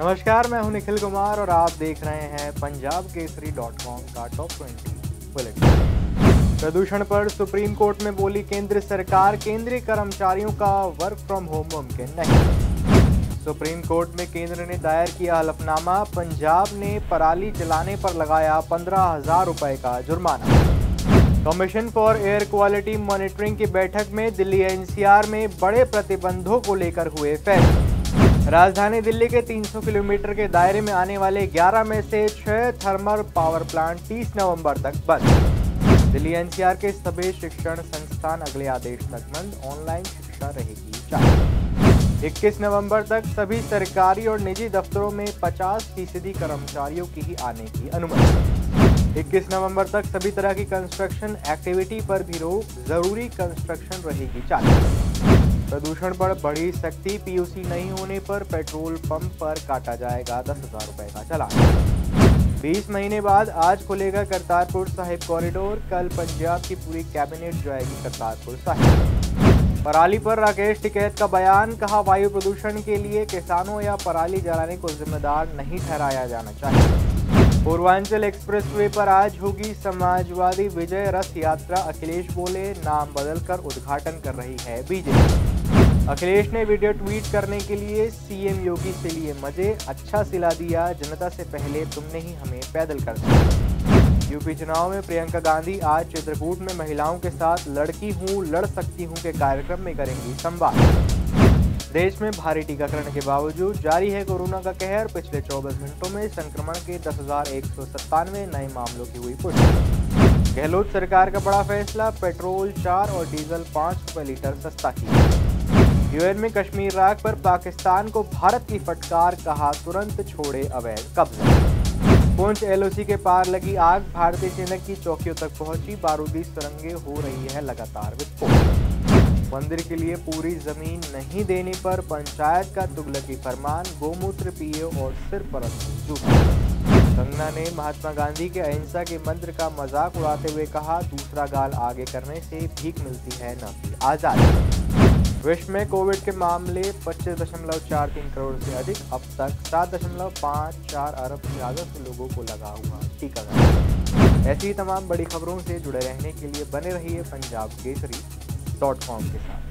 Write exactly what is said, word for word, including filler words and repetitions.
नमस्कार, मैं हूं निखिल कुमार और आप देख रहे हैं पंजाब केसरी डॉट कॉम का टॉप ट्वेंटी बुलेटिन। प्रदूषण पर सुप्रीम कोर्ट में बोली केंद्र सरकार, केंद्रीय कर्मचारियों का वर्क फ्रॉम होम मुमकिन नहीं। सुप्रीम कोर्ट में केंद्र ने दायर किया हलफनामा, पंजाब ने पराली जलाने पर लगाया पंद्रह हजार रुपए का जुर्माना। Commission for air quality monitoring की बैठक में दिल्ली एन सी आर में बड़े प्रतिबंधों को लेकर हुए फैसले। राजधानी दिल्ली के तीन सौ किलोमीटर के दायरे में आने वाले ग्यारह में से छह थर्मल पावर प्लांट तीस नवंबर तक बंद। दिल्ली एन सी आर के सभी शिक्षण संस्थान अगले आदेश तक बंद, ऑनलाइन शिक्षा रहेगी चालू। इक्कीस नवंबर तक सभी सरकारी और निजी दफ्तरों में पचास फीसदी कर्मचारियों की ही आने की अनुमति। इक्कीस नवंबर तक सभी तरह की कंस्ट्रक्शन एक्टिविटी पर भी रोक, जरूरी कंस्ट्रक्शन रहेगी चालू। प्रदूषण पर बड़ी सख्ती, पी यू सी नहीं होने पर पेट्रोल पंप पर काटा जाएगा दस हजार रुपए का चालान। बीस महीने बाद आज खुलेगा करतारपुर साहिब कॉरिडोर, कल पंजाब की पूरी कैबिनेट जाएगी करतारपुर साहिब। पराली पर राकेश टिकैत का बयान, कहा वायु प्रदूषण के लिए किसानों या पराली जलाने को जिम्मेदार नहीं ठहराया जाना चाहिए। पूर्वांचल एक्सप्रेसवे पर आज होगी समाजवादी विजय रथ यात्रा, अखिलेश बोले नाम बदलकर उद्घाटन कर रही है बीजेपी। अखिलेश ने वीडियो ट्वीट करने के लिए सी एम योगी से लिए मजे, अच्छा सिला दिया, जनता से पहले तुमने ही हमें पैदल कर दिया। यूपी चुनाव में प्रियंका गांधी आज चित्रकूट में महिलाओं के साथ लड़की हूँ लड़ सकती हूँ के कार्यक्रम में करेंगी संवाद। देश में भारी टीकाकरण के बावजूद जारी है कोरोना का कहर, पिछले चौबीस घंटों में संक्रमण के दस हजार एक सौ सत्तानवे नए मामलों की हुई पुष्टि। गहलोत सरकार का बड़ा फैसला, पेट्रोल चार और डीजल पाँच रुपये लीटर सस्ता किया। यू एन में कश्मीर राग पर पाकिस्तान को भारत की फटकार, कहा तुरंत छोड़े अवैध कब्जा। पुंछ एल ओ सी के पार लगी आग, भारतीय सेना की चौकियों तक पहुंची बारूदी सुरंगें, हो रही है लगातार विस्फोट। मंदिर के लिए पूरी जमीन नहीं देने पर पंचायत का तुगलकी फरमान, गोमूत्र पियो और सिर पर रखो। कंगना ने महात्मा गांधी के अहिंसा के मंत्र का मजाक उड़ाते हुए कहा, दूसरा गाल आगे करने से भीख मिलती है न कि आजादी। विश्व में कोविड के मामले पच्चीस दशमलव चार तीन करोड़ से अधिक, अब तक सात दशमलव पाँच चार अरब से ज्यादा लोगों को लगा हुआ टीकाकरण। ऐसी तमाम बड़ी खबरों से जुड़े रहने के लिए बने रहिए पंजाब केसरी डॉट कॉम के साथ।